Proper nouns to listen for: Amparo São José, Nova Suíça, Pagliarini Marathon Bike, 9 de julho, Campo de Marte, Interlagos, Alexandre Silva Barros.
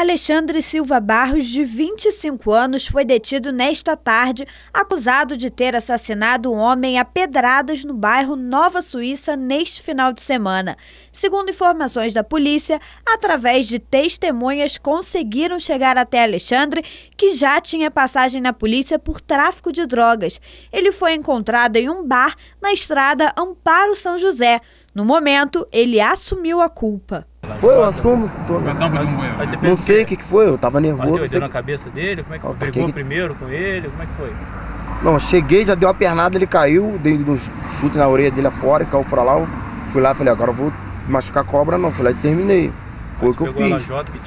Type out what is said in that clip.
Alexandre Silva Barros, de 25 anos, foi detido nesta tarde, acusado de ter assassinado um homem a pedradas no bairro Nova Suíça neste final de semana. Segundo informações da polícia, através de testemunhas conseguiram chegar até Alexandre, que já tinha passagem na polícia por tráfico de drogas. Ele foi encontrado em um bar na estrada Amparo São José. No momento, ele assumiu a culpa. Foi, eu assumo. Não sei o que foi, eu tava nervoso. Bateu na cabeça dele? Como é que foi? Brigou primeiro com ele? Como é que foi? Não, cheguei, já deu uma pernada, ele caiu, dei uns chutes na orelha dele afora, caiu pra lá. Eu fui lá, falei, agora eu vou machucar a cobra não. Fui lá e terminei. Foi o que eu fiz.